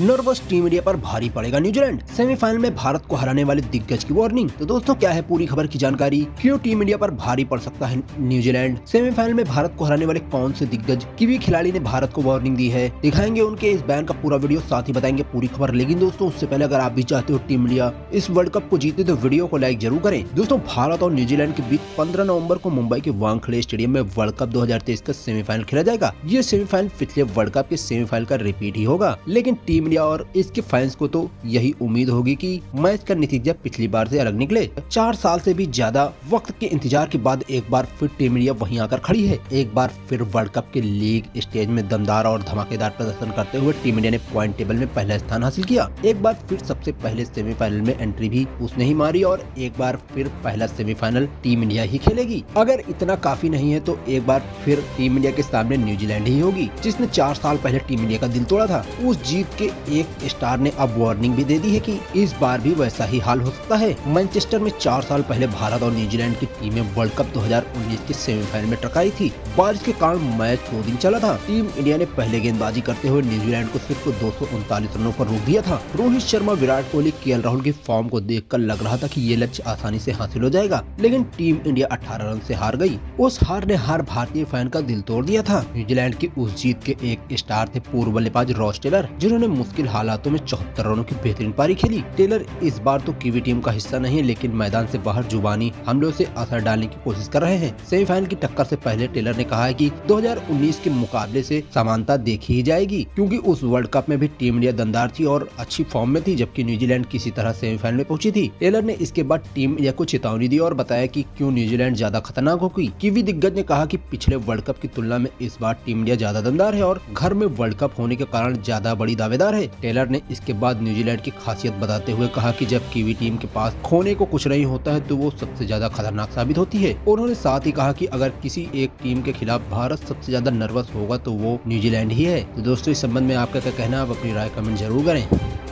Nervous team India पर भारी पड़ेगा न्यूजीलैंड, सेमीफाइनल में भारत को हराने वाले दिग्गज की वार्निंग। तो दोस्तों क्या है पूरी खबर की जानकारी, क्यों टीम इंडिया पर भारी पड़ सकता है न्यूजीलैंड, सेमीफाइनल में भारत को हराने वाले कौन से दिग्गज किवी खिलाड़ी ने भारत को वार्निंग दी है, दिखाएंगे उनके इस बैन का पूरा वीडियो, साथ ही बताएंगे पूरी खबर। लेकिन दोस्तों उससे पहले अगर आप भी चाहते हो टीम इंडिया इस वर्ल्ड कप को जीते तो वीडियो को लाइक जरूर करें। दोस्तों भारत और न्यूजीलैंड के बीच 15 नवंबर को मुंबई के वानखेड़े स्टेडियम में वर्ल्ड कप 2023 का सेमीफाइनल खेला जाएगा। ये सेमीफाइनल पिछले वर्ल्ड कप के सेमीफाइनल का रिपीट ही होगा, लेकिन टीम इंडिया और इसके फैंस को तो यही उम्मीद होगी कि मैच का नतीजा पिछली बार से अलग निकले। 4 साल से भी ज्यादा वक्त के इंतजार के बाद एक बार फिर टीम इंडिया वहीं आकर खड़ी है। एक बार फिर वर्ल्ड कप के लीग स्टेज में दमदार और धमाकेदार प्रदर्शन करते हुए टीम इंडिया ने पॉइंट टेबल में पहला स्थान हासिल किया। एक बार फिर सबसे पहले सेमीफाइनल में एंट्री भी उसने ही मारी और एक बार फिर पहला सेमीफाइनल टीम इंडिया ही खेलेगी। अगर इतना काफी नहीं है तो एक बार फिर टीम इंडिया के सामने न्यूजीलैंड ही होगी, जिसने 4 साल पहले टीम इंडिया का दिल तोड़ा था। उस जीत के एक स्टार ने अब वार्निंग भी दे दी है कि इस बार भी वैसा ही हाल हो सकता है। मैनचेस्टर में 4 साल पहले भारत और न्यूजीलैंड की टीमें वर्ल्ड कप 2019 के सेमीफाइनल में टकराई थी। बारिश के कारण मैच 2 दिन चला था। टीम इंडिया ने पहले गेंदबाजी करते हुए न्यूजीलैंड को सिर्फ 239 रनों पर रोक दिया था। रोहित शर्मा, विराट कोहली, केएल राहुल की फॉर्म को देख कर लग रहा था कि ये लक्ष्य आसानी से हासिल हो जाएगा, लेकिन टीम इंडिया 18 रन से हार गई। उस हार ने हर भारतीय फैन का दिल तोड़ दिया था। न्यूजीलैंड की उस जीत के एक स्टार थे पूर्व बल्लेबाज रॉस टेलर, जिन्होंने मुश्किल हालातों में 74 रनों की बेहतरीन पारी खेली। टेलर इस बार तो कीवी टीम का हिस्सा नहीं है, लेकिन मैदान से बाहर जुबानी हमलों से असर डालने की कोशिश कर रहे हैं। सेमीफाइनल की टक्कर से पहले टेलर ने कहा है कि 2019 के मुकाबले से समानता देखी ही जाएगी, क्योंकि उस वर्ल्ड कप में भी टीम इंडिया दमदार थी और अच्छी फॉर्म में थी, जबकि न्यूजीलैंड किसी तरह सेमीफाइनल में पहुंची थी। टेलर ने इसके बाद टीम इंडिया को चेतावनी दी और बताया कि क्यों न्यूजीलैंड ज्यादा खतरनाक होगी। कीवी दिग्गज ने कहा कि पिछले वर्ल्ड कप की तुलना में इस बार टीम इंडिया ज्यादा दमदार है और घर में वर्ल्ड कप होने के कारण ज्यादा बड़ी दावेदार है। टेलर ने इसके बाद न्यूजीलैंड की खासियत बताते हुए कहा कि जब कीवी टीम के पास खोने को कुछ नहीं होता है तो वो सबसे ज्यादा खतरनाक साबित होती है। उन्होंने साथ ही कहा कि अगर किसी एक टीम के खिलाफ भारत सबसे ज्यादा नर्वस होगा तो वो न्यूजीलैंड ही है। तो दोस्तों इस संबंध में आपका क्या कहना, आप अपनी राय कमेंट जरूर करें।